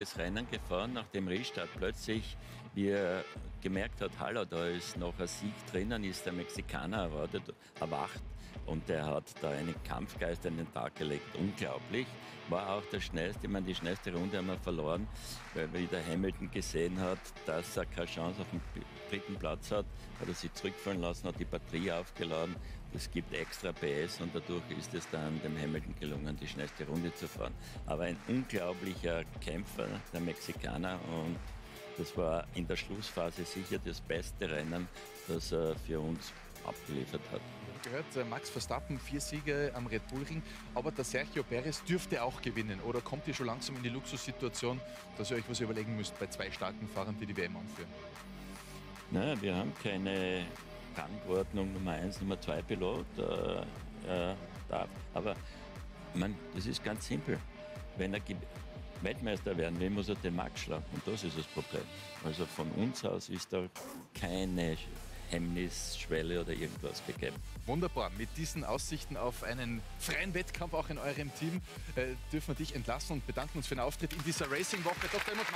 Das Rennen gefahren nach dem Restart. Plötzlich, wie er gemerkt hat, hallo, da ist noch ein Sieg drinnen, ist der Mexikaner erwacht und der hat da einen Kampfgeist an den Tag gelegt. Unglaublich. War auch der schnellste, ich meine, die schnellste Runde haben wir verloren, weil wieder Hamilton gesehen hat, dass er keine Chance auf den dritten Platz hat, hat er sich zurückfallen lassen, hat die Batterie aufgeladen. Das gibt extra PS und dadurch ist es dann dem Hamilton gelungen, die schnellste Runde zu fahren. Aber ein unglaublicher Kämpfer, der Mexikaner, und das war in der Schlussphase sicher das beste Rennen, das er für uns abgeliefert hat. Gehört, Max Verstappen, 4 Siege am Red Bull Ring, aber der Sergio Perez dürfte auch gewinnen, oder kommt ihr schon langsam in die Luxussituation, dass ihr euch was überlegen müsst bei 2 starken Fahrern, die die WM anführen? Naja, wir haben keine Rangordnung Nummer 1, Nummer 2 Pilot, aber man, das ist ganz simpel. Wenn er Weltmeister werden will, muss er den Max schlagen, und das ist das Problem. Also von uns aus ist da keine Hemmnisschwelle oder irgendwas gegeben. Wunderbar, mit diesen Aussichten auf einen freien Wettkampf auch in eurem Team dürfen wir dich entlassen und bedanken uns für den Auftritt in dieser Racing-Woche. Dr. Helmut Mayer.